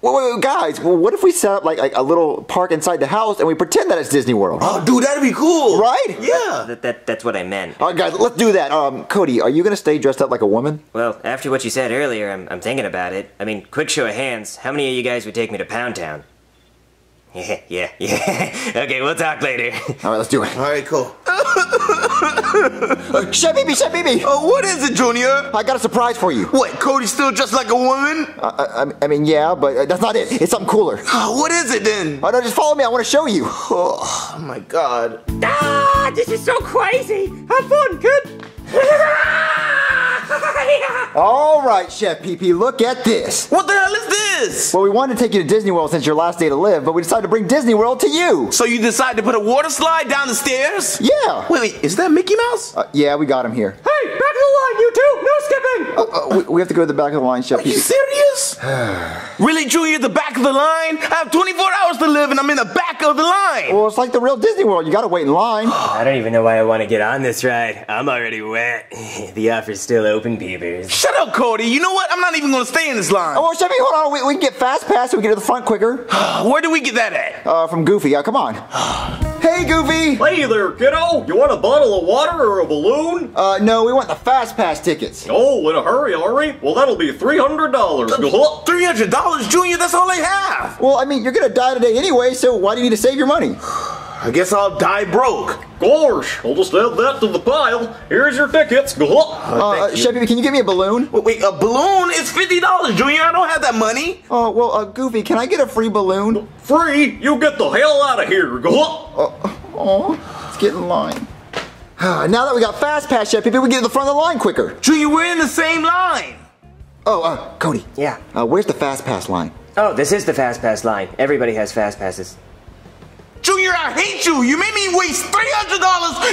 Wait, guys, what if we set up like a little park inside the house and we pretend that it's Disney World? Oh, dude, that'd be cool. Right? Yeah. That's what I meant. All right, guys, let's do that. Cody, are you going to stay dressed up like a woman? Well, after what you said earlier, I'm thinking about it. I mean, quick show of hands, how many of you guys would take me to Pound Town? Yeah. Okay, we'll talk later. All right, let's do it. All right, cool. Chef Pee Pee, Chef Pee Pee! Oh, what is it, Junior? I got a surprise for you. What, Cody's still dressed like a woman? I mean, yeah, but that's not it. It's something cooler. What is it, then? Oh, no, just follow me. I want to show you. Oh, my God. Ah, this is so crazy. Have fun, kid. All right, Chef Pee Pee, look at this. What the hell is this? Well, we wanted to take you to Disney World since your last day to live, but we decided to bring Disney World to you. So you decided to put a water slide down the stairs? Yeah. Wait, is that Mickey Mouse? Yeah, we got him here. Hey, back of the line, you two. No skipping. We have to go to the back of the line, Chef Pee Pee. Are you serious? Really, Junior, at the back of the line? I have 24 hours to live, and I'm in the back of the line. Well, it's like the real Disney World. You got to wait in line. I don't even know why I want to get on this ride. I'm already wet. The offer's still open, peepers. Shut up, Cody. You know what? I'm not even going to stay in this line. Oh, well, Chevy, hold on. We can get fast pass so we get to the front quicker. Where do we get that at? From Goofy. Come on. Hey, Goofy. Hey there, kiddo. You want a bottle of water or a balloon? No, we want the fast pass tickets. Oh, in a hurry, are we? Well, that'll be $300. $300, Junior? That's all I have. Well, I mean, you're going to die today anyway, so why do you need to save your money? I guess I'll die broke. Gosh, I'll just add that to the pile. Here's your tickets. Chef, can you give me a balloon? Wait, a balloon? It's $50, Junior. I don't have that money. Oh, well, Goofy, can I get a free balloon? Free? You get the hell out of here. Let's get in line. Now that we got Fast Pass, Chef, we can get to the front of the line quicker. Junior, we're in the same line. Oh, Cody. Yeah? Where's the Fast Pass line? Oh, this is the Fast Pass line. Everybody has Fast Passes. Junior, I hate you. You made me waste $300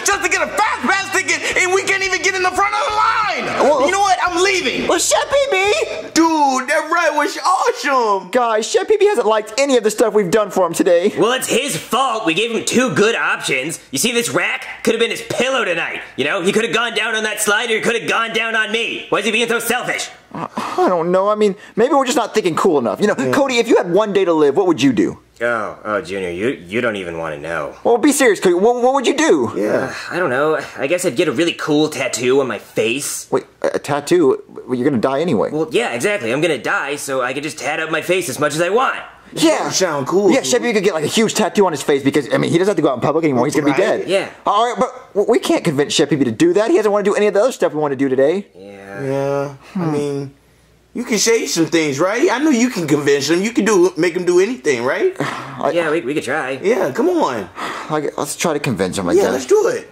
just to get a fast pass ticket, and we can't even get in the front of the line. You know what? I'm leaving. Well, Chef Pee Pee. Dude, that ride was awesome. Guys, Chef Pee Pee hasn't liked any of the stuff we've done for him today. Well, it's his fault. We gave him two good options. You see this rack? Could have been his pillow tonight. You know, he could have gone down on that slide, or he could have gone down on me. Why is he being so selfish? I don't know. I mean, maybe we're just not thinking cool enough. You know, Cody, if you had one day to live, what would you do? Oh, Junior, you don't even want to know. Well, be serious, Cody. What would you do? Yeah, I don't know. I guess I'd get a really cool tattoo on my face. Wait, a tattoo? You're gonna die anyway. Well, yeah, exactly. I'm gonna die, so I could just tat up my face as much as I want. Yeah, sound cool. Yeah, Chef, you could get like a huge tattoo on his face because, I mean, he doesn't have to go out in public anymore. He's gonna be dead. Yeah. All right, but we can't convince Chef Pee Pee to do that. He doesn't want to do any of the other stuff we want to do today. Yeah. I mean, you can say some things, right? I know you can convince him. You can make him do anything, right? Yeah, we could try. Yeah, come on. Let's try to convince him. Yeah, let's do it.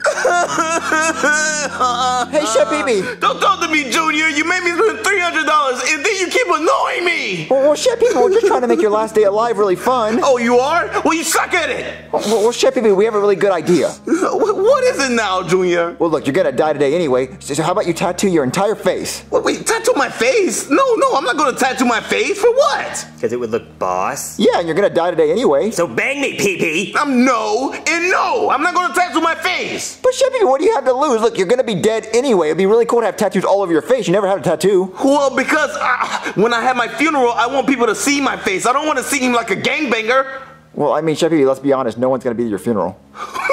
Hey, Chef Pee Pee. Don't talk to me, Junior. You made me spend $300, and then you keep annoying me. Well, Chef Pee Pee, we're just trying to make your last day alive really fun. Oh, you are? Well, you suck at it. Well, Chef Pee Pee, we have a really good idea. What is it now, Junior? Well, look, you're gonna die today anyway. So how about you tattoo your entire face? Wait, tattoo my face? No, I'm not gonna tattoo my face. For what? Because it would look boss. Yeah, and you're gonna die today anyway. So bang me, Pee Pee. No, I'm not gonna tattoo my face. But Chef Pee Pee, what do you have to lose? Look, you're gonna be dead anyway. It'd be really cool to have tattoos all over your face. You never had a tattoo. Well, because when I have my funeral, I want people to see my face. I don't want to see him like a gangbanger. Well, I mean, Chef Pee Pee, let's be honest. No one's gonna be at your funeral. Come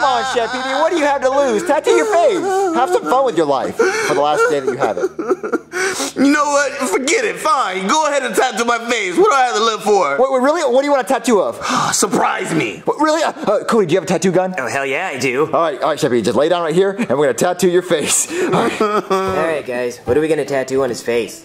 on, Chef Pee Pee, what do you have to lose? Tattoo your face. Have some fun with your life for the last day that you have it. You know what? Forget it. Fine. Go ahead and tattoo my face. What do I have to live for? Wait, really? What do you want a tattoo of? Surprise me. What, really? Cody, do you have a tattoo gun? Oh, hell yeah, I do. All right, Chef Pee Pee, just lay down right here, and we're going to tattoo your face. All right. All right, guys. What are we going to tattoo on his face?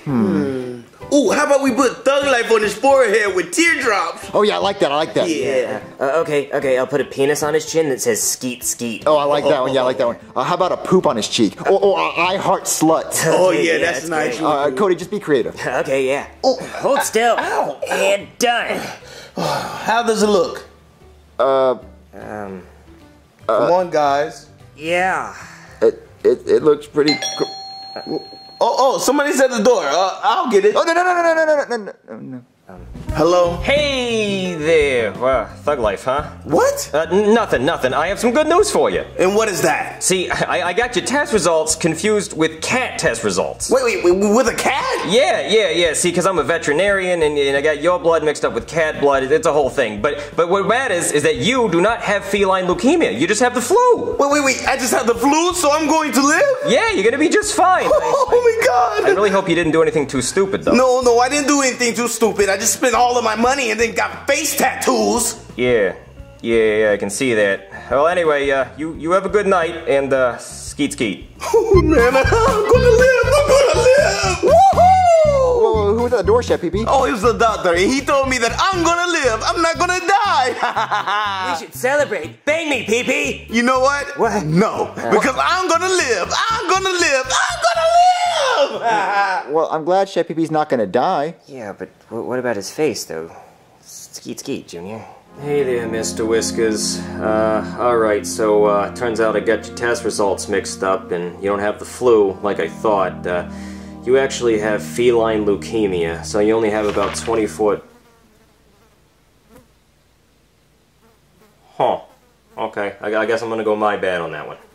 Ooh, how about we put Thug Life on his forehead with teardrops? Oh, yeah, I like that. Yeah. Okay, I'll put a penis on his chin that says skeet, skeet. Oh, I like that one. Yeah, I like that one. How about a poop on his cheek? I heart sluts. Oh, yeah, that's nice. Cody, just be creative. Okay, yeah. Oh, hold still. Ow. And done. How does it look? Come on, guys. Yeah. It looks pretty cool. Oh, somebody's at the door. I'll get it. Oh, no. Hello? Hey there. Thug life, huh? What? Nothing. I have some good news for you. And what is that? See, I got your test results confused with cat test results. Wait, with a cat? Yeah. See, because I'm a veterinarian and I got your blood mixed up with cat blood. It's a whole thing. But what matters is that you do not have feline leukemia. You just have the flu. Wait. I just have the flu, so I'm going to live? Yeah, you're going to be just fine. Oh, my God. I really hope you didn't do anything too stupid, though. No, I didn't do anything too stupid. I just spent all of my money and then got face tattoos. Yeah, I can see that. Well, anyway, you have a good night and skeet. Oh man, I'm gonna live. Woohoo! Whoa, who was at the door, Chef Pee Pee? Oh, it was the doctor. He told me that I'm gonna live. I'm not gonna die. We should celebrate. Bang me, Pee Pee. You know what? What? No, because I'm gonna live. Well, I'm glad Chef Pee Pee's not gonna die. Yeah, but what about his face, though? Skeet, Junior. Hey there, Mr. Whiskers. Alright, so, turns out I got your test results mixed up, and you don't have the flu, like I thought. You actually have feline leukemia, so you only have about 24... Huh. Okay, I guess I'm gonna go my bad on that one.